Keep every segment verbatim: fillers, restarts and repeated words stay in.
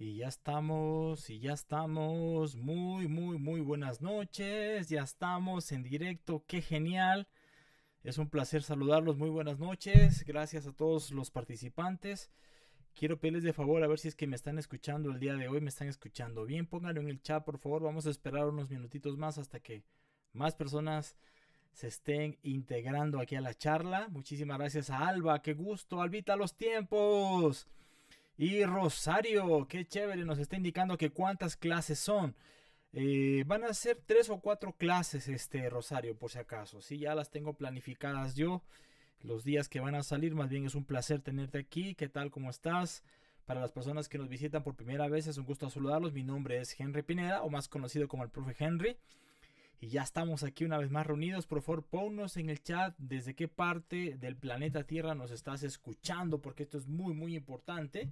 Y ya estamos, y ya estamos, muy, muy, muy buenas noches, ya estamos en directo, qué genial, es un placer saludarlos, muy buenas noches, gracias a todos los participantes. Quiero pedirles de favor a ver si es que me están escuchando el día de hoy, me están escuchando bien, pónganlo en el chat por favor, vamos a esperar unos minutitos más hasta que más personas se estén integrando aquí a la charla. Muchísimas gracias a Alba, qué gusto, Albita, los tiempos. Y Rosario, qué chévere, nos está indicando que cuántas clases son. Eh, van a ser tres o cuatro clases, este Rosario, por si acaso. Sí, ya las tengo planificadas yo, los días que van a salir. Más bien es un placer tenerte aquí. ¿Qué tal? ¿Cómo estás? Para las personas que nos visitan por primera vez, es un gusto saludarlos. Mi nombre es Henry Pineda, o más conocido como el profe Henry. Y ya estamos aquí una vez más reunidos. Por favor, ponnos en el chat desde qué parte del planeta Tierra nos estás escuchando, porque esto es muy, muy importante.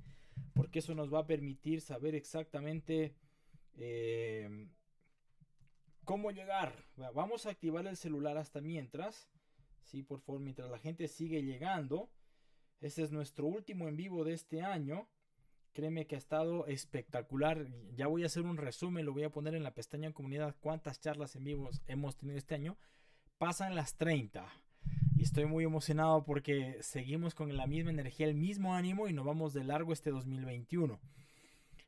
Porque eso nos va a permitir saber exactamente eh, cómo llegar. Vamos a activar el celular hasta mientras. Sí, por favor, mientras la gente sigue llegando. Este es nuestro último en vivo de este año. Créeme que ha estado espectacular. Ya voy a hacer un resumen, lo voy a poner en la pestaña en comunidad. Cuántas charlas en vivo hemos tenido este año. Pasan las treinta. Y estoy muy emocionado porque seguimos con la misma energía, el mismo ánimo y nos vamos de largo este dos mil veintiuno.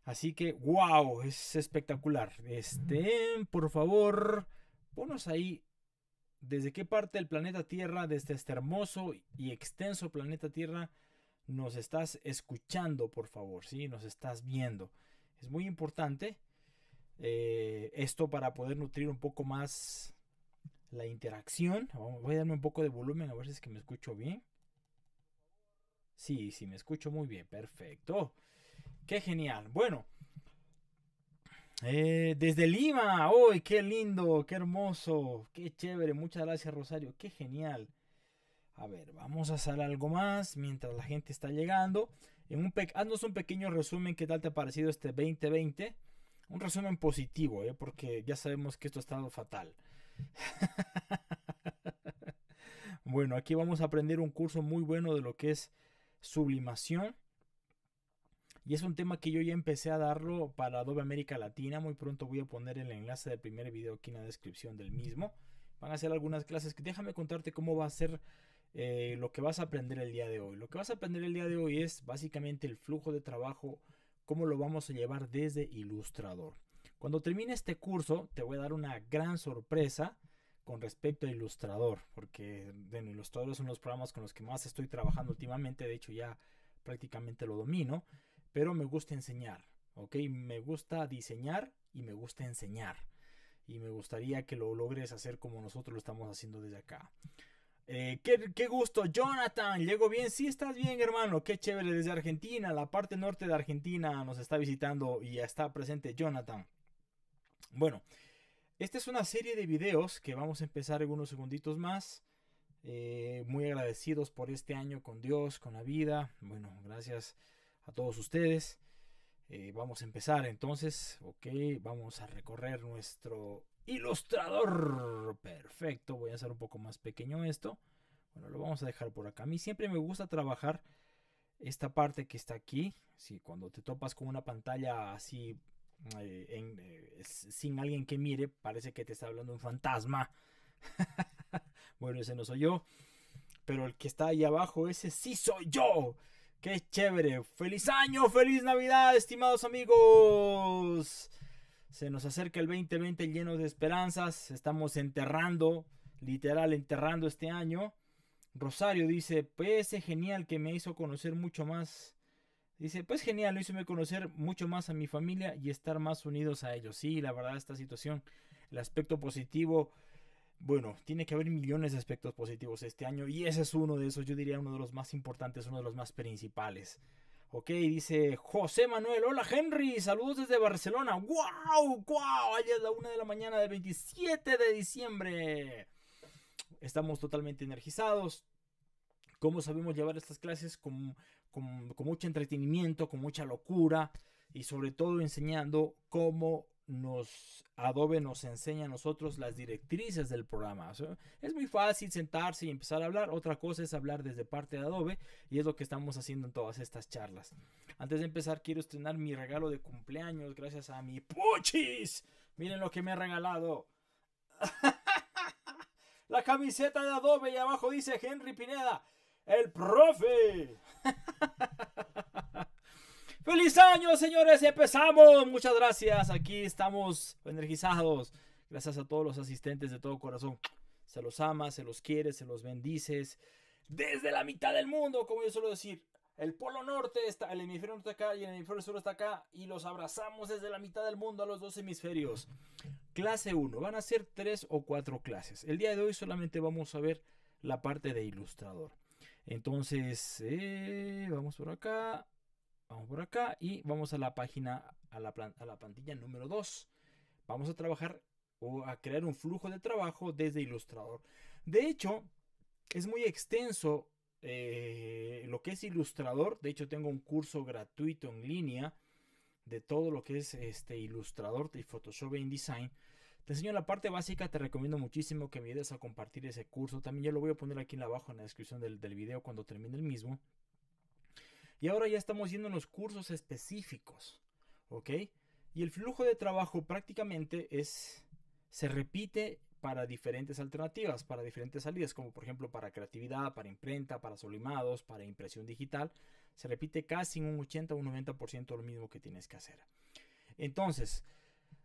Así que, wow, es espectacular. Este, por favor, ponos ahí desde qué parte del planeta Tierra, desde este hermoso y extenso planeta Tierra, nos estás escuchando, por favor, ¿sí? Nos estás viendo. Es muy importante eh, esto para poder nutrir un poco más la interacción. Voy a darme un poco de volumen a ver si es que me escucho bien. Sí, sí, me escucho muy bien. Perfecto. ¡Qué genial! Bueno, eh, desde Lima. ¡Uy, qué lindo! ¡Qué hermoso! ¡Qué chévere! Muchas gracias, Rosario. ¡Qué genial! A ver, vamos a hacer algo más mientras la gente está llegando. En un pe- Haznos un pequeño resumen. ¿Qué tal te ha parecido este veinte veinte? Un resumen positivo, ¿eh? Porque ya sabemos que esto ha estado fatal. Bueno, aquí vamos a aprender un curso muy bueno de lo que es sublimación, y es un tema que yo ya empecé a darlo para Adobe América Latina. Muy pronto voy a poner el enlace del primer video aquí en la descripción del mismo. Van a ser algunas clases. Déjame contarte cómo va a ser eh, lo que vas a aprender el día de hoy. Lo que vas a aprender el día de hoy es básicamente el flujo de trabajo, cómo lo vamos a llevar desde Illustrator. Cuando termine este curso te voy a dar una gran sorpresa con respecto a Illustrator, porque bueno, Illustrator son los programas con los que más estoy trabajando últimamente, de hecho ya prácticamente lo domino, pero me gusta enseñar, ¿ok? Me gusta diseñar y me gusta enseñar, y me gustaría que lo logres hacer como nosotros lo estamos haciendo desde acá. Eh, qué, qué gusto, Jonathan, ¿llego bien? Sí, estás bien, hermano, qué chévere, desde Argentina, la parte norte de Argentina nos está visitando y ya está presente Jonathan. Bueno, esta es una serie de videos que vamos a empezar en unos segunditos más. Eh, muy agradecidos por este año con Dios, con la vida. Bueno, gracias a todos ustedes. Eh, vamos a empezar entonces. Ok, vamos a recorrer nuestro ilustrador. Perfecto, voy a hacer un poco más pequeño esto. Bueno, lo vamos a dejar por acá. A mí siempre me gusta trabajar esta parte que está aquí. Sí, cuando te topas con una pantalla así... Eh, en, eh, sin alguien que mire, parece que te está hablando un fantasma. Bueno, ese no soy yo, pero el que está ahí abajo, ese sí soy yo. ¡Qué chévere! ¡Feliz año! ¡Feliz Navidad, estimados amigos! Se nos acerca el veinte veinte lleno de esperanzas. Estamos enterrando, literal enterrando este año. Rosario dice, pues es genial que me hizo conocer mucho más. Dice, pues genial, lo hizo me conocer mucho más a mi familia y estar más unidos a ellos. Sí, la verdad, esta situación, el aspecto positivo, bueno, tiene que haber millones de aspectos positivos este año. Y ese es uno de esos, yo diría uno de los más importantes, uno de los más principales. Ok, dice José Manuel, hola Henry, saludos desde Barcelona. ¡Wow! ¡Wow! Allá es la una de la mañana del veintisiete de diciembre. Estamos totalmente energizados. ¿Cómo sabemos llevar estas clases? Con, con, con mucho entretenimiento, con mucha locura y sobre todo enseñando cómo nos Adobe nos enseña a nosotros las directrices del programa. O sea, es muy fácil sentarse y empezar a hablar. Otra cosa es hablar desde parte de Adobe, y es lo que estamos haciendo en todas estas charlas. Antes de empezar, quiero estrenar mi regalo de cumpleaños gracias a mi Puchis. Miren lo que me ha regalado. La camiseta de Adobe, y abajo dice Henry Pineda, el profe. ¡Feliz año, señores! ¡Empezamos! Muchas gracias. Aquí estamos energizados. Gracias a todos los asistentes de todo corazón. Se los ama, se los quiere, se los bendices. Desde la mitad del mundo, como yo suelo decir. El polo norte está, el hemisferio norte está acá y el hemisferio sur está acá. Y los abrazamos desde la mitad del mundo a los dos hemisferios. Clase uno. Van a ser tres o cuatro clases. El día de hoy solamente vamos a ver la parte de ilustrador. Entonces, eh, vamos por acá. Vamos por acá y vamos a la página, a la, plan, a la plantilla número dos. Vamos a trabajar o a crear un flujo de trabajo desde Illustrator. De hecho, es muy extenso eh, lo que es Illustrator. De hecho, tengo un curso gratuito en línea de todo lo que es este Illustrator y Photoshop e InDesign. Te enseño la parte básica, te recomiendo muchísimo que me ayudes a compartir ese curso. También yo lo voy a poner aquí abajo en la descripción del, del video cuando termine el mismo. Y ahora ya estamos yendo en los cursos específicos, ¿ok? Y el flujo de trabajo prácticamente es, se repite para diferentes alternativas, para diferentes salidas, como por ejemplo para creatividad, para imprenta, para sublimados, para impresión digital. Se repite casi en un ochenta o un noventa por ciento lo mismo que tienes que hacer. Entonces,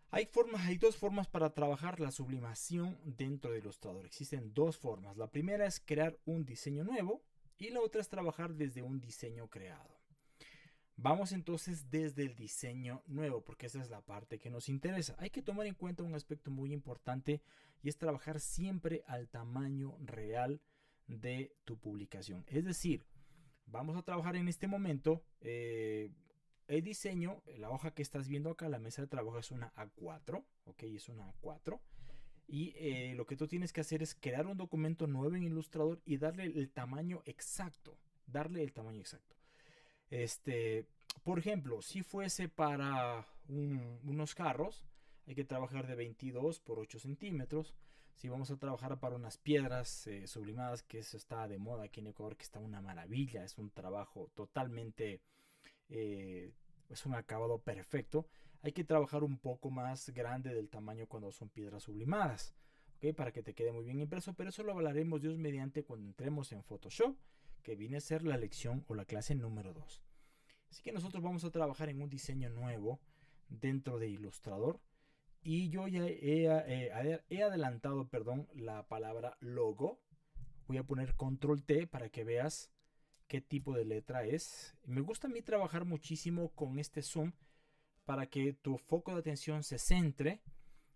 hay formas, hay dos formas para trabajar la sublimación dentro de Illustrator. Existen dos formas. La primera es crear un diseño nuevo. Y la otra es trabajar desde un diseño creado. Vamos entonces desde el diseño nuevo, porque esa es la parte que nos interesa. Hay que tomar en cuenta un aspecto muy importante, y es trabajar siempre al tamaño real de tu publicación. Es decir, vamos a trabajar en este momento eh, el diseño. La hoja que estás viendo acá, la mesa de trabajo, es una A cuatro. Ok, es una A cuatro. Y eh, lo que tú tienes que hacer es crear un documento nuevo en Illustrator y darle el tamaño exacto. Darle el tamaño exacto. Este, por ejemplo, si fuese para un, unos carros, hay que trabajar de veintidós por ocho centímetros. Si vamos a trabajar para unas piedras eh, sublimadas, que eso está de moda aquí en Ecuador, que está una maravilla. Es un trabajo totalmente... Eh, es un acabado perfecto. Hay que trabajar un poco más grande del tamaño cuando son piedras sublimadas, ¿okay? Para que te quede muy bien impreso, pero eso lo hablaremos Dios mediante cuando entremos en Photoshop, que viene a ser la lección o la clase número dos. Así que nosotros vamos a trabajar en un diseño nuevo dentro de Illustrator, y yo ya he, eh, he adelantado, perdón, la palabra logo. Voy a poner control te para que veas qué tipo de letra es. Me gusta a mí trabajar muchísimo con este zoom para que tu foco de atención se centre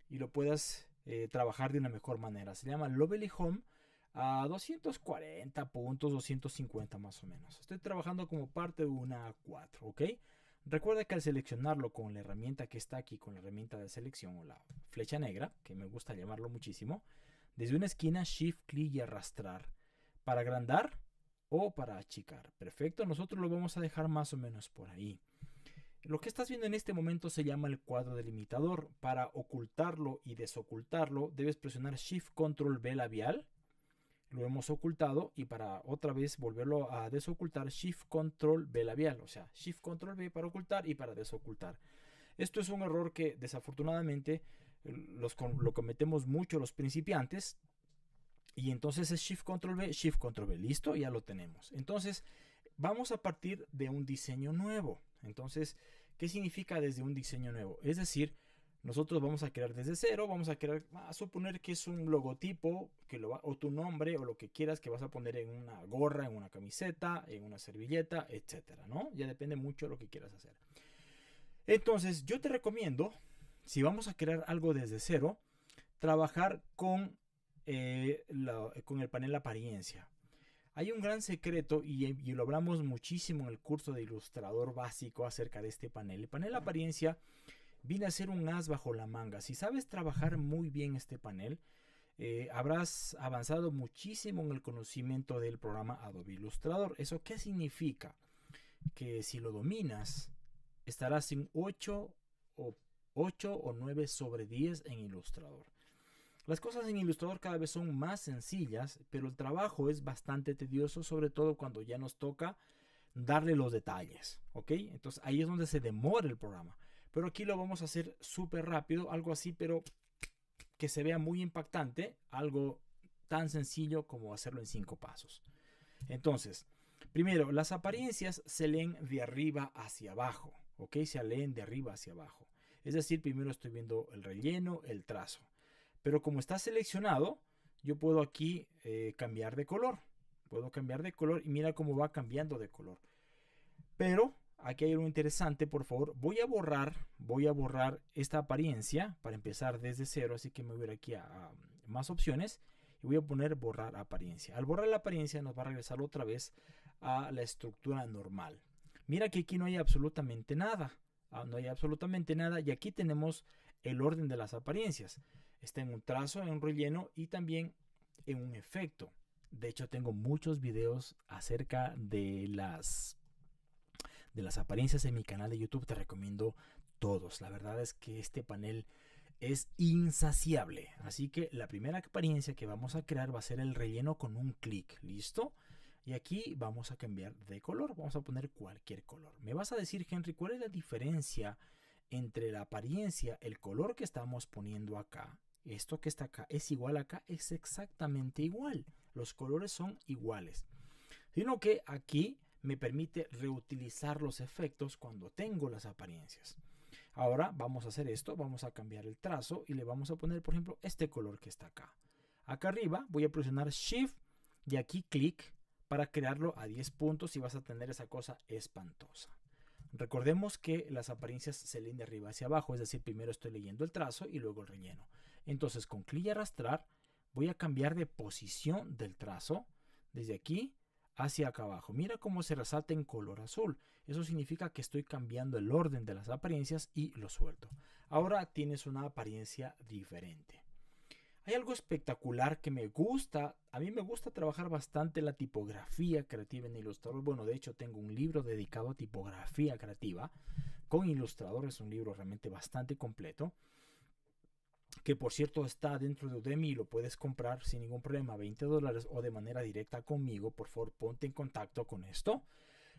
y lo puedas eh, trabajar de una mejor manera. Se llama Lovely Home a doscientos cuarenta puntos, doscientos cincuenta más o menos. Estoy trabajando como parte de una A cuatro, ¿ok? Recuerda que al seleccionarlo con la herramienta que está aquí, con la herramienta de selección o la flecha negra, que me gusta llamarlo muchísimo, desde una esquina, shift, clic y arrastrar para agrandar o para achicar. Perfecto, nosotros lo vamos a dejar más o menos por ahí. Lo que estás viendo en este momento se llama el cuadro delimitador. Para ocultarlo y desocultarlo debes presionar shift control B labial. Lo hemos ocultado, y para otra vez volverlo a desocultar, shift control B labial. O sea, shift control B para ocultar y para desocultar. Esto es un error que desafortunadamente los, lo cometemos mucho los principiantes. Y entonces es Shift Control B, Shift Control B. Listo, ya lo tenemos. Entonces, vamos a partir de un diseño nuevo. Entonces, ¿qué significa desde un diseño nuevo? Es decir, nosotros vamos a crear desde cero, vamos a crear, a suponer que es un logotipo, que lo va, o tu nombre, o lo que quieras que vas a poner en una gorra, en una camiseta, en una servilleta, etcétera, ¿no? Ya depende mucho de lo que quieras hacer. Entonces, yo te recomiendo, si vamos a crear algo desde cero, trabajar con... Eh, la, con el panel apariencia. Hay un gran secreto, y, y lo hablamos muchísimo en el curso de Illustrator básico acerca de este panel. El panel apariencia viene a ser un as bajo la manga. Si sabes trabajar muy bien este panel, eh, habrás avanzado muchísimo en el conocimiento del programa Adobe Illustrator. ¿Eso qué significa? Que si lo dominas, estarás en 8 o ocho o nueve sobre diez en Illustrator. Las cosas en Illustrator cada vez son más sencillas, pero el trabajo es bastante tedioso, sobre todo cuando ya nos toca darle los detalles, ¿ok? Entonces ahí es donde se demora el programa. Pero aquí lo vamos a hacer súper rápido, algo así, pero que se vea muy impactante, algo tan sencillo como hacerlo en cinco pasos. Entonces, primero, las apariencias se leen de arriba hacia abajo, ¿ok? Se leen de arriba hacia abajo. Es decir, primero estoy viendo el relleno, el trazo. Pero como está seleccionado, yo puedo aquí eh, cambiar de color. Puedo cambiar de color y mira cómo va cambiando de color. Pero aquí hay algo interesante, por favor. Voy a borrar, voy a borrar esta apariencia para empezar desde cero. Así que me voy a ir aquí a, a más opciones y voy a poner borrar apariencia. Al borrar la apariencia nos va a regresar otra vez a la estructura normal. Mira que aquí no hay absolutamente nada. No hay absolutamente nada y aquí tenemos el orden de las apariencias. Está en un trazo, en un relleno y también en un efecto. De hecho, tengo muchos videos acerca de las, de las apariencias en mi canal de YouTube. Te recomiendo todos. La verdad es que este panel es insaciable. Así que la primera apariencia que vamos a crear va a ser el relleno con un clic. ¿Listo? Y aquí vamos a cambiar de color. Vamos a poner cualquier color. Me vas a decir, Henry, ¿cuál es la diferencia entre la apariencia, el color que estamos poniendo acá? Esto que está acá es igual acá. Es exactamente igual. Los colores son iguales. Sino que aquí me permite reutilizar los efectos cuando tengo las apariencias. Ahora vamos a hacer esto. Vamos a cambiar el trazo y le vamos a poner, por ejemplo, este color que está acá. Acá arriba voy a presionar Shift y aquí clic, para crearlo a diez puntos y vas a tener esa cosa espantosa. Recordemos que las apariencias se leen de arriba hacia abajo, es decir, primero estoy leyendo el trazo y luego el relleno. Entonces, con clic y arrastrar, voy a cambiar de posición del trazo desde aquí hacia acá abajo. Mira cómo se resalta en color azul. Eso significa que estoy cambiando el orden de las apariencias y lo suelto. Ahora tienes una apariencia diferente. Hay algo espectacular que me gusta. A mí me gusta trabajar bastante la tipografía creativa en Illustrator. Bueno, de hecho tengo un libro dedicado a tipografía creativa con Illustrator. Es un libro realmente bastante completo. Que por cierto está dentro de Udemy y lo puedes comprar sin ningún problema. veinte dólares o de manera directa conmigo. Por favor, ponte en contacto con esto.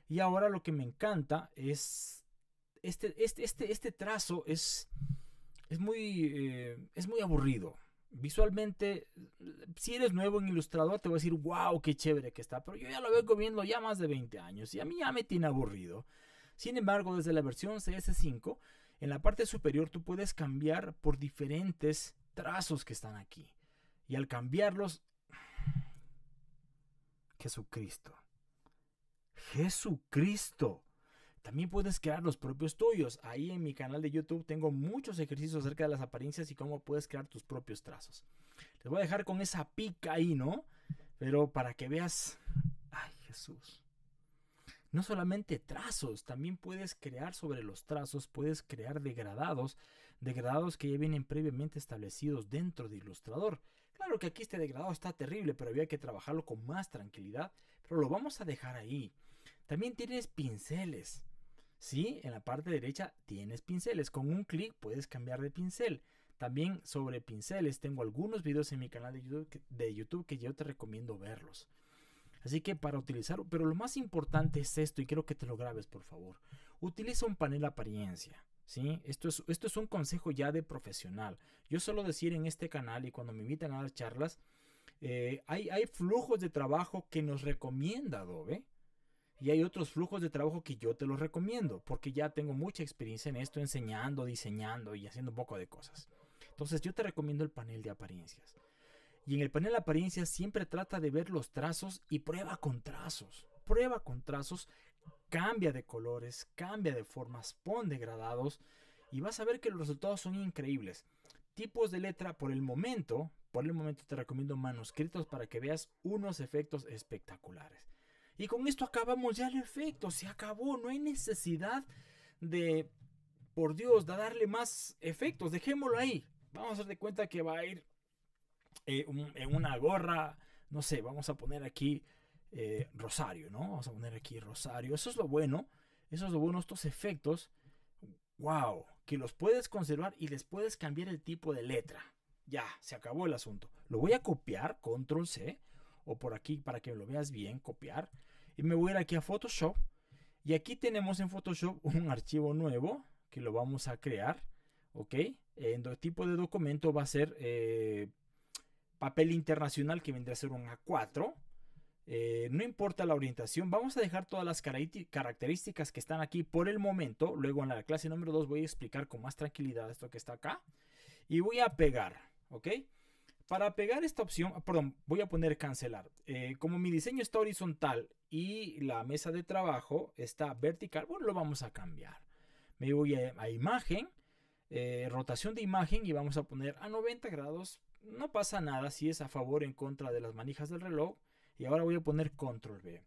Y ahora lo que me encanta es... Este, este, este, este trazo es, es, muy, eh, es muy aburrido. Visualmente, si eres nuevo en Illustrator, te voy a decir, wow, qué chévere que está. Pero yo ya lo vengo viendo ya más de veinte años y a mí ya me tiene aburrido. Sin embargo, desde la versión C S cinco, en la parte superior tú puedes cambiar por diferentes trazos que están aquí. Y al cambiarlos... Jesucristo. Jesucristo. También puedes crear los propios tuyos. Ahí en mi canal de YouTube tengo muchos ejercicios acerca de las apariencias y cómo puedes crear tus propios trazos. Les voy a dejar con esa pica ahí, ¿no? Pero para que veas... ¡Ay, Jesús! No solamente trazos, también puedes crear sobre los trazos, puedes crear degradados, degradados que ya vienen previamente establecidos dentro de Illustrator. Claro que aquí este degradado está terrible, pero había que trabajarlo con más tranquilidad, pero lo vamos a dejar ahí. También tienes pinceles. Sí, en la parte derecha tienes pinceles. Con un clic puedes cambiar de pincel. También sobre pinceles tengo algunos videos en mi canal de YouTube, que, de YouTube que yo te recomiendo verlos. Así que para utilizarlo, pero lo más importante es esto y quiero que te lo grabes, por favor. Utiliza un panel apariencia. ¿Sí? Esto es, esto es un consejo ya de profesional. Yo suelo decir en este canal y cuando me invitan a dar charlas, eh, hay, hay flujos de trabajo que nos recomienda Adobe. Y hay otros flujos de trabajo que yo te los recomiendo, porque ya tengo mucha experiencia en esto, enseñando, diseñando y haciendo un poco de cosas. Entonces yo te recomiendo el panel de apariencias. Y en el panel de apariencias siempre trata de ver los trazos y prueba con trazos. Prueba con trazos, cambia de colores, cambia de formas, pon degradados y vas a ver que los resultados son increíbles. Tipos de letra por el momento, por el momento te recomiendo manuscritos para que veas unos efectos espectaculares. Y con esto acabamos ya el efecto, se acabó, no hay necesidad de, por Dios, de darle más efectos, dejémoslo ahí. Vamos a hacer de cuenta que va a ir eh, un, en una gorra, no sé, vamos a poner aquí eh, Rosario, ¿no? Vamos a poner aquí Rosario, eso es lo bueno, eso es lo bueno, estos efectos ¡Wow! Que los puedes conservar y les puedes cambiar el tipo de letra. Ya, se acabó el asunto. Lo voy a copiar, control ce, o por aquí para que lo veas bien, copiar. Y me voy a ir aquí a Photoshop. Y aquí tenemos en Photoshop un archivo nuevo que lo vamos a crear. ¿Ok? El tipo de documento va a ser eh, papel internacional, que vendría a ser un A cuatro. Eh, no importa la orientación, vamos a dejar todas las características que están aquí por el momento. Luego en la clase número dos voy a explicar con más tranquilidad esto que está acá. Y voy a pegar, ¿ok? Para pegar esta opción, perdón, voy a poner cancelar. Eh, como mi diseño está horizontal y la mesa de trabajo está vertical, bueno, lo vamos a cambiar. Me voy a, a imagen, eh, rotación de imagen, y vamos a poner a noventa grados. No pasa nada si es a favor o en contra de las manijas del reloj. Y ahora voy a poner control ve.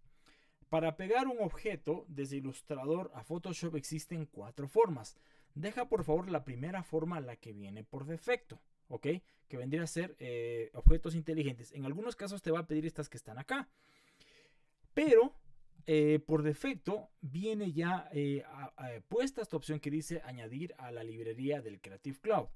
Para pegar un objeto desde Illustrator a Photoshop existen cuatro formas. Deja por favor la primera forma, la que viene por defecto, ¿ok? Que vendría a ser eh, objetos inteligentes. En algunos casos te va a pedir estas que están acá. Pero eh, por defecto viene ya eh, a, a, puesta esta opción que dice añadir a la librería del Creative Cloud.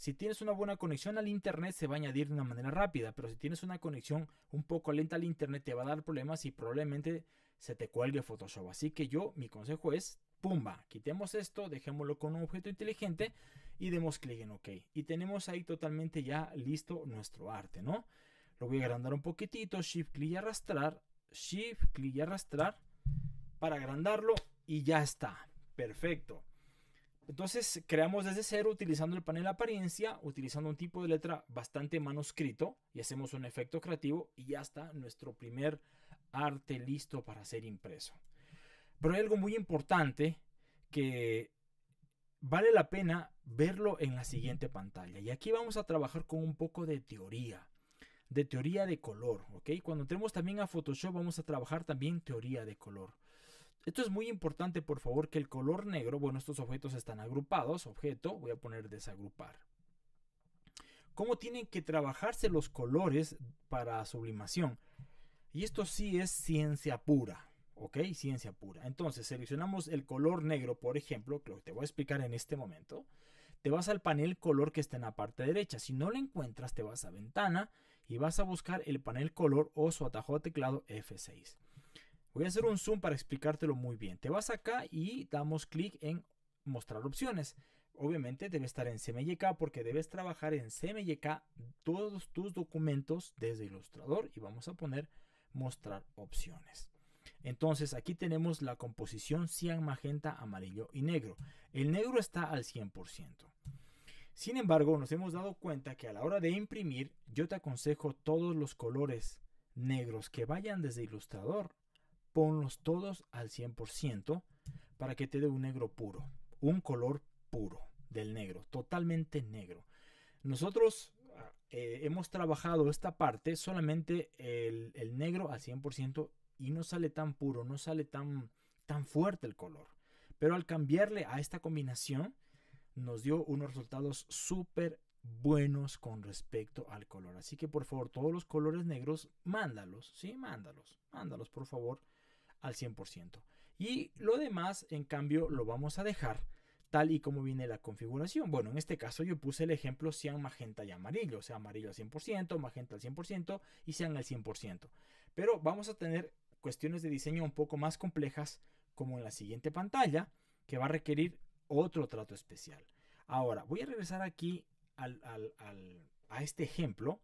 Si tienes una buena conexión al internet se va a añadir de una manera rápida, pero si tienes una conexión un poco lenta al internet te va a dar problemas y probablemente se te cuelgue Photoshop. Así que yo, mi consejo es, pumba, quitemos esto, dejémoslo con un objeto inteligente y demos clic en OK. Y tenemos ahí totalmente ya listo nuestro arte, ¿no? Lo voy a agrandar un poquitito, shift clic y arrastrar, shift clic y arrastrar para agrandarlo y ya está, perfecto. Entonces creamos desde cero utilizando el panel apariencia, utilizando un tipo de letra bastante manuscrito y hacemos un efecto creativo y ya está nuestro primer arte listo para ser impreso. Pero hay algo muy importante que vale la pena verlo en la siguiente pantalla. Y aquí vamos a trabajar con un poco de teoría, de teoría de color, ¿ok? Cuando entremos también a Photoshop vamos a trabajar también teoría de color. Esto es muy importante, por favor, que el color negro, bueno, estos objetos están agrupados, objeto, voy a poner desagrupar. ¿Cómo tienen que trabajarse los colores para sublimación? Y esto sí es ciencia pura, ¿ok? Ciencia pura. Entonces, seleccionamos el color negro, por ejemplo, que te voy a explicar en este momento. Te vas al panel color que está en la parte derecha. Si no lo encuentras, te vas a ventana y vas a buscar el panel color o su atajo de teclado efe seis. Voy a hacer un zoom para explicártelo muy bien. Te vas acá y damos clic en mostrar opciones. Obviamente debe estar en ce eme ye ka porque debes trabajar en ce eme ye ka todos tus documentos desde Illustrator y vamos a poner mostrar opciones. Entonces aquí tenemos la composición cian, magenta, amarillo y negro. El negro está al cien por ciento. Sin embargo, nos hemos dado cuenta que a la hora de imprimir yo te aconsejo todos los colores negros que vayan desde Illustrator. Ponlos todos al cien por ciento para que te dé un negro puro, un color puro del negro, totalmente negro. Nosotros eh, hemos trabajado esta parte solamente el, el negro al cien por ciento y no sale tan puro, no sale tan, tan fuerte el color. Pero al cambiarle a esta combinación nos dio unos resultados súper buenos con respecto al color. Así que por favor todos los colores negros mándalos, ¿sí? Mándalos, mándalos por favor. Al cien por ciento. Y lo demás, en cambio, lo vamos a dejar tal y como viene la configuración. Bueno, en este caso yo puse el ejemplo cian, magenta y amarillo. O sea, amarillo al cien por ciento, magenta al cien por ciento y cian al cien por ciento. Pero vamos a tener cuestiones de diseño un poco más complejas como en la siguiente pantalla, que va a requerir otro trato especial. Ahora, voy a regresar aquí al, al, al, a este ejemplo.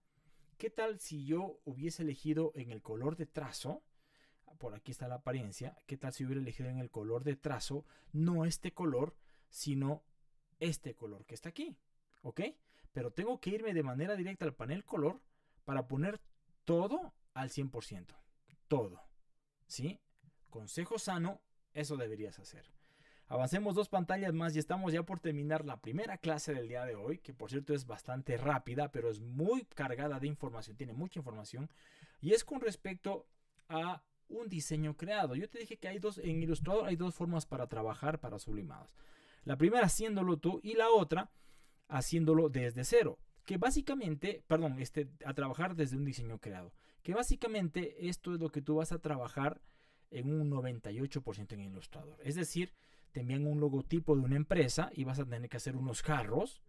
¿Qué tal si yo hubiese elegido en el color de trazo? Por aquí está la apariencia. ¿Qué tal si hubiera elegido en el color de trazo? No este color, sino este color que está aquí. ¿Ok? Pero tengo que irme de manera directa al panel color para poner todo al cien por ciento. Todo. ¿Sí? Consejo sano, eso deberías hacer. Avancemos dos pantallas más y estamos ya por terminar la primera clase del día de hoy, que por cierto es bastante rápida, pero es muy cargada de información. Tiene mucha información. Y es con respecto a un diseño creado. Yo te dije que hay dos, en Illustrator hay dos formas para trabajar para sublimados. La primera haciéndolo tú y la otra haciéndolo desde cero, que básicamente, perdón, este, a trabajar desde un diseño creado, que básicamente esto es lo que tú vas a trabajar en un noventa y ocho por ciento en Illustrator. Es decir, te envían un logotipo de una empresa y vas a tener que hacer unos jarros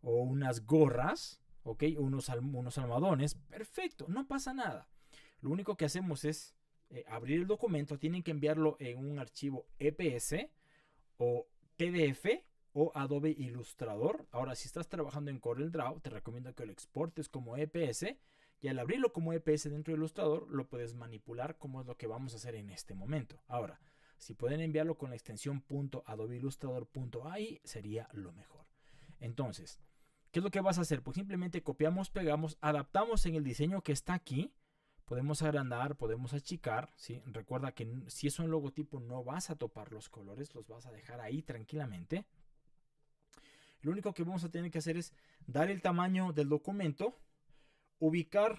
o unas gorras, ¿ok? Unos, unos almohadones. Perfecto, no pasa nada. Lo único que hacemos es eh, abrir el documento. Tienen que enviarlo en un archivo E P S o P D F o Adobe Illustrator. Ahora, si estás trabajando en Corel Draw, te recomiendo que lo exportes como E P S. Y al abrirlo como E P S dentro de Illustrator, lo puedes manipular, como es lo que vamos a hacer en este momento. Ahora, si pueden enviarlo con la extensión .adobe illustrator punto a i, sería lo mejor. Entonces, ¿qué es lo que vas a hacer? Pues simplemente copiamos, pegamos, adaptamos en el diseño que está aquí. Podemos agrandar, podemos achicar, ¿sí? Recuerda que si es un logotipo no vas a topar los colores, los vas a dejar ahí tranquilamente. Lo único que vamos a tener que hacer es dar el tamaño del documento, ubicar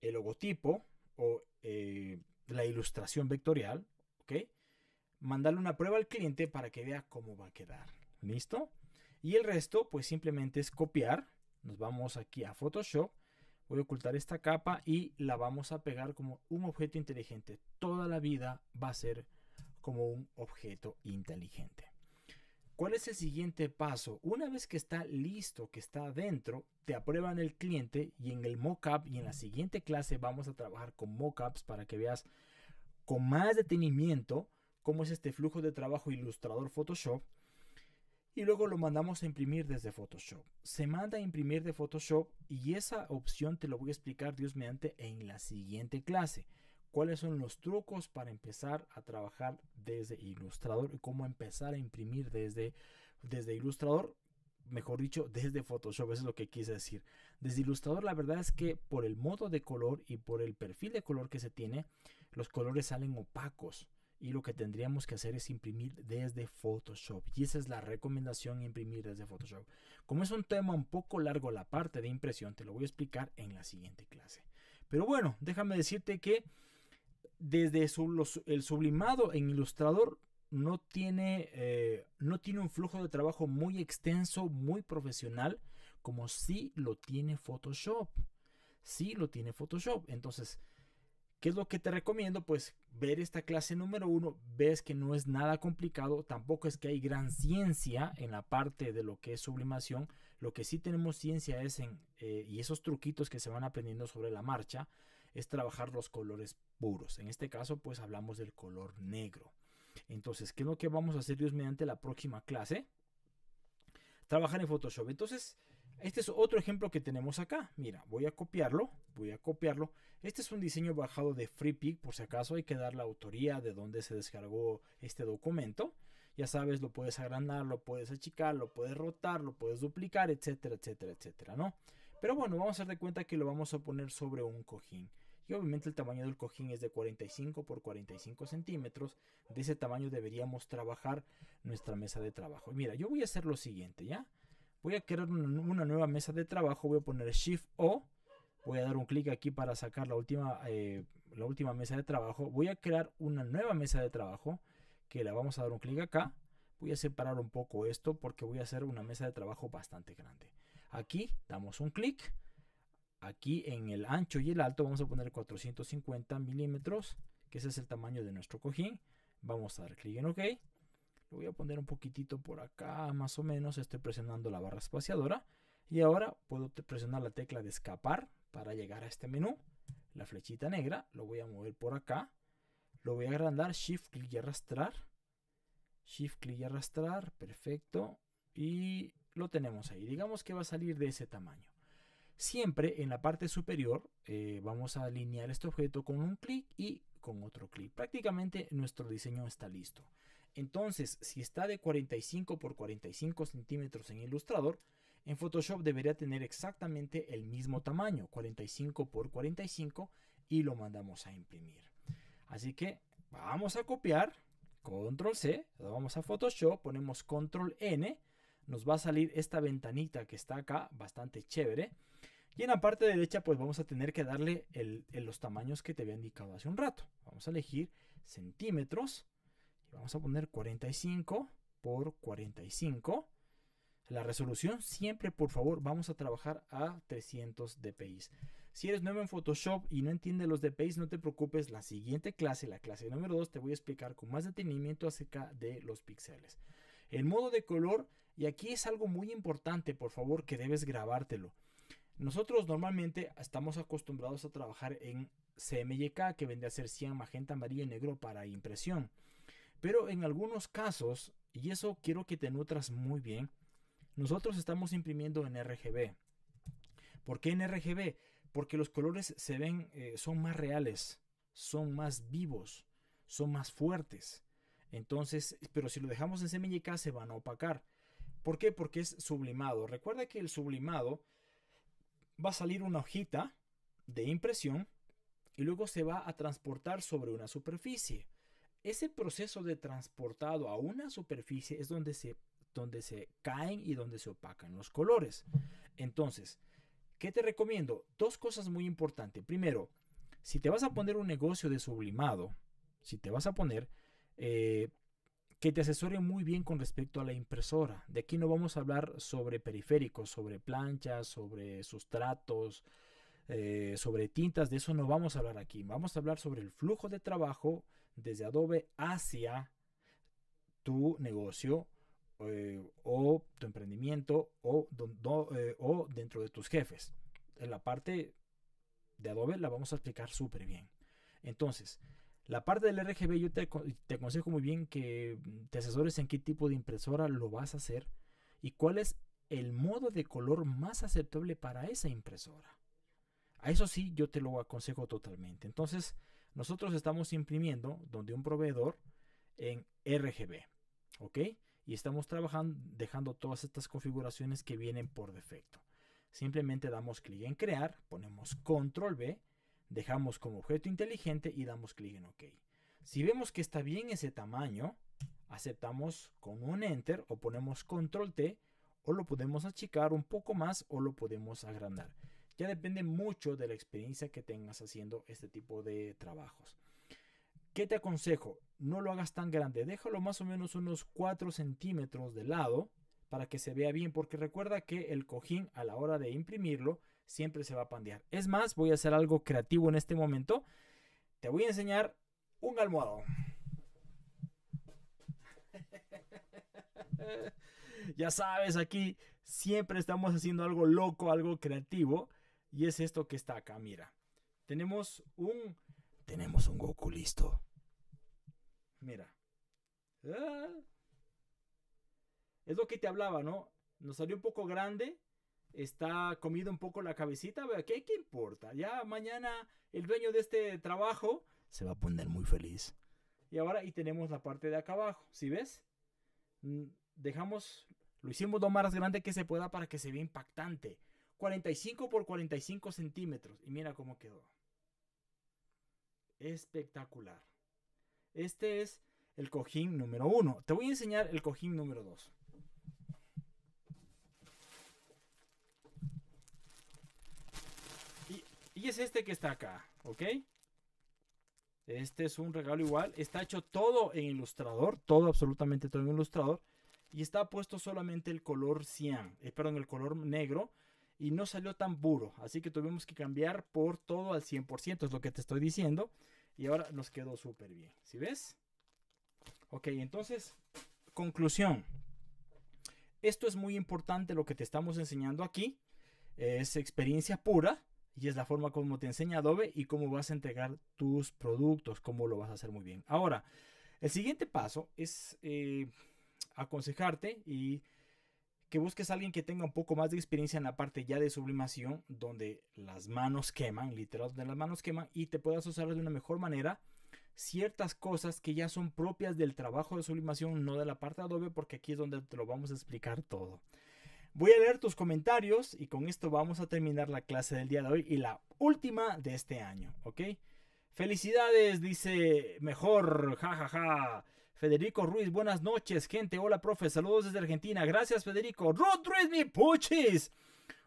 el logotipo o eh, la ilustración vectorial, ¿ok? Mandarle una prueba al cliente para que vea cómo va a quedar. ¿Listo? Y el resto, pues simplemente es copiar. Nos vamos aquí a Photoshop. Voy a ocultar esta capa y la vamos a pegar como un objeto inteligente. Toda la vida va a ser como un objeto inteligente. ¿Cuál es el siguiente paso? Una vez que está listo, que está adentro, te aprueban el cliente y en el mockup, y en la siguiente clase vamos a trabajar con mockups para que veas con más detenimiento cómo es este flujo de trabajo Illustrator Photoshop. Y luego lo mandamos a imprimir desde Photoshop. Se manda a imprimir de Photoshop y esa opción te lo voy a explicar, Dios mediante, en la siguiente clase. Cuáles son los trucos para empezar a trabajar desde Illustrator y cómo empezar a imprimir desde, desde Illustrator, mejor dicho, desde Photoshop, eso es lo que quise decir. Desde Illustrator la verdad es que por el modo de color y por el perfil de color que se tiene, los colores salen opacos y lo que tendríamos que hacer es imprimir desde Photoshop, y esa es la recomendación, imprimir desde Photoshop. Como es un tema un poco largo la parte de impresión, te lo voy a explicar en la siguiente clase. Pero bueno, déjame decirte que desde su, los, el sublimado en Illustrator no tiene, eh, no tiene un flujo de trabajo muy extenso, muy profesional, como si lo tiene Photoshop. Si lo tiene Photoshop. Entonces, ¿qué es lo que te recomiendo? Pues ver esta clase número uno. Ves que no es nada complicado. Tampoco es que hay gran ciencia en la parte de lo que es sublimación. Lo que sí tenemos ciencia es en, eh, y esos truquitos que se van aprendiendo sobre la marcha, es trabajar los colores puros. En este caso, pues hablamos del color negro. Entonces, ¿qué es lo que vamos a hacer, Dios mediante, la próxima clase? Trabajar en Photoshop. Entonces, este es otro ejemplo que tenemos acá. Mira, voy a copiarlo, voy a copiarlo. Este es un diseño bajado de Freepik, por si acaso hay que dar la autoría de dónde se descargó este documento. Ya sabes, lo puedes agrandar, lo puedes achicar, lo puedes rotar, lo puedes duplicar, etcétera, etcétera, etcétera, ¿no? Pero bueno, vamos a dar de cuenta que lo vamos a poner sobre un cojín. Y obviamente el tamaño del cojín es de cuarenta y cinco por cuarenta y cinco centímetros. De ese tamaño deberíamos trabajar nuestra mesa de trabajo. Y mira, yo voy a hacer lo siguiente, ¿ya? Voy a crear una nueva mesa de trabajo. Voy a poner Shift O. Voy a dar un clic aquí para sacar la última, eh, la última mesa de trabajo. Voy a crear una nueva mesa de trabajo, que la vamos a dar un clic acá. Voy a separar un poco esto porque voy a hacer una mesa de trabajo bastante grande. Aquí damos un clic. Aquí en el ancho y el alto vamos a poner cuatrocientos cincuenta milímetros, que ese es el tamaño de nuestro cojín. Vamos a dar clic en OK. Lo voy a poner un poquitito por acá, más o menos. Estoy presionando la barra espaciadora. Y ahora puedo presionar la tecla de escapar para llegar a este menú. La flechita negra, lo voy a mover por acá. Lo voy a agrandar, shift, clic y arrastrar. Shift, clic y arrastrar, perfecto. Y lo tenemos ahí. Digamos que va a salir de ese tamaño. Siempre en la parte superior eh, vamos a alinear este objeto con un clic y con otro clic. Prácticamente nuestro diseño está listo. Entonces, si está de cuarenta y cinco por cuarenta y cinco centímetros en Illustrator, en Photoshop debería tener exactamente el mismo tamaño, cuarenta y cinco por cuarenta y cinco, y lo mandamos a imprimir. Así que vamos a copiar, Control C, vamos a Photoshop, ponemos Control N, nos va a salir esta ventanita que está acá, bastante chévere. Y en la parte derecha pues vamos a tener que darle el, el, los tamaños que te había indicado hace un rato. Vamos a elegir centímetros. Y vamos a poner cuarenta y cinco por cuarenta y cinco. La resolución siempre, por favor, vamos a trabajar a trescientos D P I. Si eres nuevo en Photoshop y no entiendes los D P Is, no te preocupes, la siguiente clase, la clase número dos, te voy a explicar con más detenimiento acerca de los píxeles. El modo de color, y aquí es algo muy importante, por favor, que debes grabártelo. Nosotros normalmente estamos acostumbrados a trabajar en C M Y K, que vendría a ser cian, magenta, amarillo y negro para impresión. Pero en algunos casos, y eso quiero que te nutras muy bien, nosotros estamos imprimiendo en R G B. ¿Por qué en R G B? Porque los colores se ven, eh, son más reales, son más vivos, son más fuertes. Entonces, pero si lo dejamos en C M Y K se van a opacar. ¿Por qué? Porque es sublimado. Recuerda que el sublimado va a salir una hojita de impresión y luego se va a transportar sobre una superficie. Ese proceso de transportado a una superficie es donde se, donde se caen y donde se opacan los colores. Entonces, ¿qué te recomiendo? Dos cosas muy importantes. Primero, si te vas a poner un negocio de sublimado, si te vas a poner, eh, que te asesore muy bien con respecto a la impresora. De aquí no vamos a hablar sobre periféricos, sobre planchas, sobre sustratos, eh, sobre tintas. De eso no vamos a hablar aquí. Vamos a hablar sobre el flujo de trabajo desde Adobe hacia tu negocio eh, o tu emprendimiento o, don, do, eh, o dentro de tus jefes. En la parte de Adobe la vamos a explicar súper bien. Entonces, la parte del R G B yo te, te aconsejo muy bien que te asesores en qué tipo de impresora lo vas a hacer y cuál es el modo de color más aceptable para esa impresora. A eso sí yo te lo aconsejo totalmente. Entonces nosotros estamos imprimiendo donde un proveedor en R G B, ¿ok? Y estamos trabajando, dejando todas estas configuraciones que vienen por defecto. Simplemente damos clic en crear, ponemos control B, dejamos como objeto inteligente y damos clic en OK. Si vemos que está bien ese tamaño, aceptamos con un Enter o ponemos Control T, o lo podemos achicar un poco más o lo podemos agrandar. Ya depende mucho de la experiencia que tengas haciendo este tipo de trabajos. ¿Qué te aconsejo? No lo hagas tan grande, déjalo más o menos unos cuatro centímetros de lado para que se vea bien, porque recuerda que el cojín a la hora de imprimirlo siempre se va a pandear. Es más, voy a hacer algo creativo en este momento. Te voy a enseñar un almohadón. Ya sabes, aquí siempre estamos haciendo algo loco, algo creativo. Y es esto que está acá, mira. Tenemos un... Tenemos un Goku listo. Mira. Ah. Es lo que te hablaba, ¿no? Nos salió un poco grande. Está comida un poco la cabecita, ¿qué, ¿qué importa? Ya mañana el dueño de este trabajo se va a poner muy feliz. Y ahora, y tenemos la parte de acá abajo, ¿sí ves? Dejamos, lo hicimos lo más grande que se pueda para que se vea impactante. cuarenta y cinco por cuarenta y cinco centímetros. Y mira cómo quedó. Espectacular. Este es el cojín número uno. Te voy a enseñar el cojín número dos. Y es este que está acá, ¿ok? Este es un regalo igual. Está hecho todo en Illustrator. Todo, absolutamente todo en Illustrator. Y está puesto solamente el color cian. Eh, perdón, el color negro. Y no salió tan puro. Así que tuvimos que cambiar por todo al cien por ciento. Es lo que te estoy diciendo. Y ahora nos quedó súper bien. ¿Sí ves? Ok, entonces, conclusión. Esto es muy importante lo que te estamos enseñando aquí. Es experiencia pura. Y es la forma como te enseña Adobe y cómo vas a entregar tus productos, cómo lo vas a hacer muy bien. Ahora, el siguiente paso es eh, aconsejarte y que busques a alguien que tenga un poco más de experiencia en la parte ya de sublimación, donde las manos queman, literal, donde las manos queman, y te puedas usar de una mejor manera ciertas cosas que ya son propias del trabajo de sublimación, no de la parte de Adobe, porque aquí es donde te lo vamos a explicar todo. Voy a leer tus comentarios y con esto vamos a terminar la clase del día de hoy y la última de este año, ¿ok? Felicidades, dice mejor, jajaja. Ja, ja. Federico Ruiz, buenas noches, gente. Hola, profe, saludos desde Argentina. Gracias, Federico. Ruth Ruiz, mi puchis.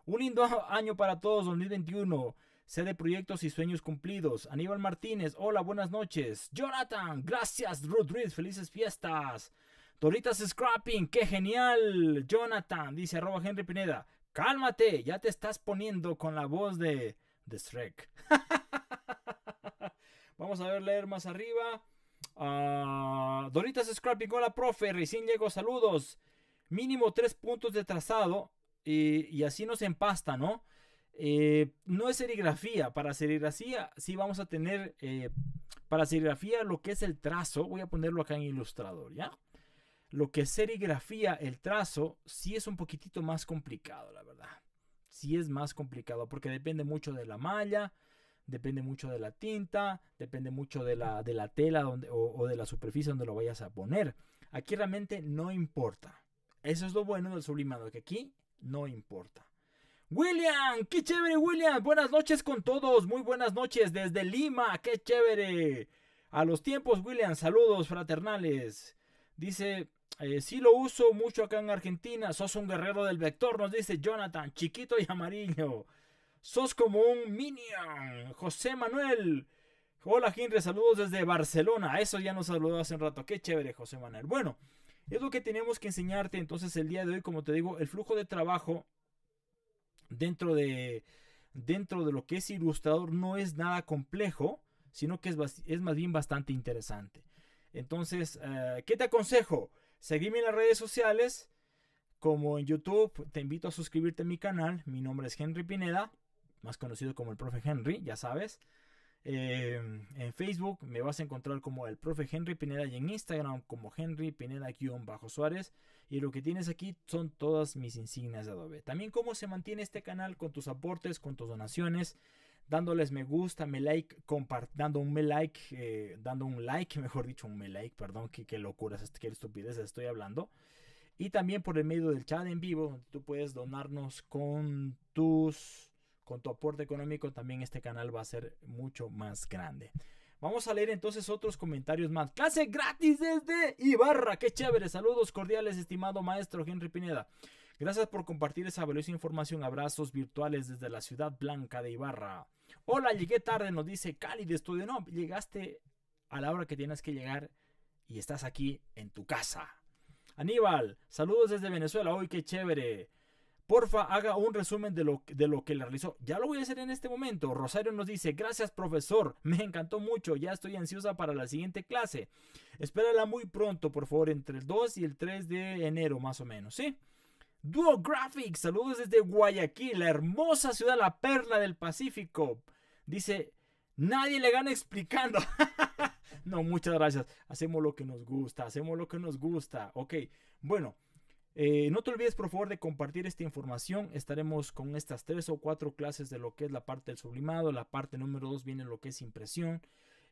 Un lindo año para todos, dos mil veintiuno. Sé de proyectos y sueños cumplidos. Aníbal Martínez, hola, buenas noches. Jonathan, gracias, Ruth Ruiz, felices fiestas. Toritas Scrapping, qué genial. Jonathan, dice arroba Henry Pineda. Cálmate, ya te estás poniendo con la voz de de Shrek. Vamos a ver, leer más arriba. Uh, Doritas Scrapping, hola profe, recién llego, saludos. Mínimo tres puntos de trazado eh, y así no se empasta, ¿no? Eh, no es serigrafía. Para serigrafía sí vamos a tener, eh, para serigrafía lo que es el trazo, voy a ponerlo acá en Illustrator, ¿ya? Lo que es serigrafía, el trazo, sí es un poquitito más complicado, la verdad. Sí es más complicado porque depende mucho de la malla, depende mucho de la tinta, depende mucho de la, de la tela donde, o, o de la superficie donde lo vayas a poner. Aquí realmente no importa. Eso es lo bueno del sublimado, que aquí no importa. William, qué chévere, William. Buenas noches con todos. Muy buenas noches desde Lima. Qué chévere. A los tiempos, William. Saludos fraternales. Dice, eh, sí lo uso mucho acá en Argentina. Sos un guerrero del vector, nos dice Jonathan. Chiquito y amarillo. Sos como un minion. José Manuel. Hola, Henry. Saludos desde Barcelona. Eso ya nos saludó hace un rato. Qué chévere, José Manuel. Bueno, es lo que tenemos que enseñarte. Entonces, el día de hoy, como te digo, el flujo de trabajo dentro de, dentro de lo que es Illustrator no es nada complejo, sino que es, es más bien bastante interesante. Entonces, eh, ¿qué te aconsejo? Seguime en las redes sociales, como en YouTube. Te invito a suscribirte a mi canal. Mi nombre es Henry Pineda, más conocido como el profe Henry, ya sabes. Eh, en Facebook me vas a encontrar como el profe Henry Pineda y en Instagram como Henry Pineda-Suárez. Y lo que tienes aquí son todas mis insignias de Adobe. También cómo se mantiene este canal con tus aportes, con tus donaciones, dándoles me gusta, me like, dando un me like, eh, dando un like, mejor dicho, un me like, perdón, qué, qué locuras, qué estupideces estoy hablando. Y también por el medio del chat en vivo, donde tú puedes donarnos con tus... Con tu aporte económico también este canal va a ser mucho más grande. Vamos a leer entonces otros comentarios más. Clase gratis desde Ibarra. Qué chévere. Saludos cordiales, estimado maestro Henry Pineda. Gracias por compartir esa valiosa información. Abrazos virtuales desde la ciudad blanca de Ibarra. Hola, llegué tarde, nos dice Cali de Estudio. No, llegaste a la hora que tienes que llegar y estás aquí en tu casa. Aníbal, saludos desde Venezuela. Hoy, qué chévere. Porfa, haga un resumen de lo, de lo que le realizó. Ya lo voy a hacer en este momento. Rosario nos dice, gracias profesor, me encantó mucho, ya estoy ansiosa para la siguiente clase. Espérala muy pronto, por favor, entre el dos y el tres de enero más o menos, ¿sí? Duo Graphics, saludos desde Guayaquil, la hermosa ciudad, la perla del Pacífico. Dice, nadie le gana explicando. No, muchas gracias. Hacemos lo que nos gusta, hacemos lo que nos gusta. Ok, bueno. Eh, no te olvides por favor de compartir esta información. Estaremos con estas tres o cuatro clases de lo que es la parte del sublimado. La parte número dos viene lo que es impresión.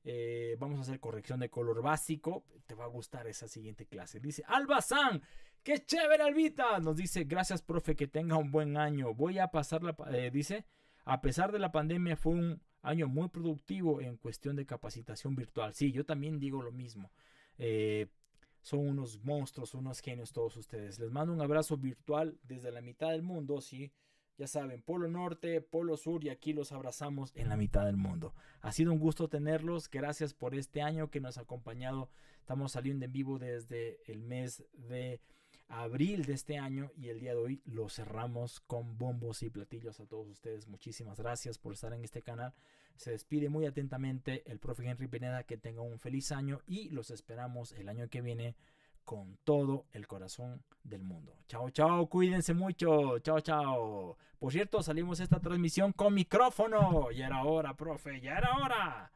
Eh, vamos a hacer corrección de color básico. Te va a gustar esa siguiente clase. Dice Alba San. ¡Qué chévere, Albita! Nos dice, gracias profe, que tenga un buen año. Voy a pasar la... Eh, dice, a pesar de la pandemia fue un año muy productivo en cuestión de capacitación virtual. Sí, yo también digo lo mismo. Eh... Son unos monstruos, unos genios todos ustedes. Les mando un abrazo virtual desde la mitad del mundo, sí. Ya saben, Polo Norte, Polo Sur y aquí los abrazamos en la mitad del mundo. Ha sido un gusto tenerlos. Gracias por este año que nos ha acompañado. Estamos saliendo en vivo desde el mes de abril de este año y el día de hoy lo cerramos con bombos y platillos a todos ustedes. Muchísimas gracias por estar en este canal. Se despide muy atentamente el profe Henry Pineda. Que tenga un feliz año y los esperamos el año que viene con todo el corazón del mundo. Chao, chao, cuídense mucho. Chao, chao. Por cierto, salimos esta transmisión con micrófono. Ya era hora, profe, ya era hora.